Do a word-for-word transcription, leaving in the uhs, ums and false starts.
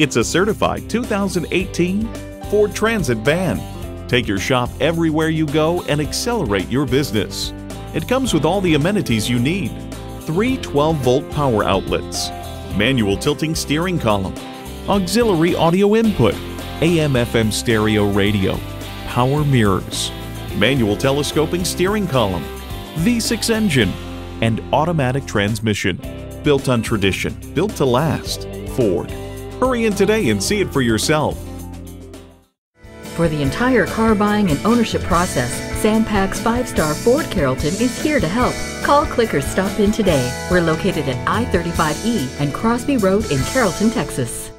It's a certified two thousand eighteen Ford Transit van. Take your shop everywhere you go and accelerate your business. It comes with all the amenities you need. Three twelve volt power outlets, manual tilting steering column, auxiliary audio input, A M F M stereo radio, power mirrors, manual telescoping steering column, V six engine, and automatic transmission. Built on tradition, built to last. Ford. Hurry in today and see it for yourself. For the entire car buying and ownership process, Sam Pack's Five Star Ford Carrollton is here to help. Call, click, or stop in today. We're located at I thirty-five E and Crosby Road in Carrollton, Texas.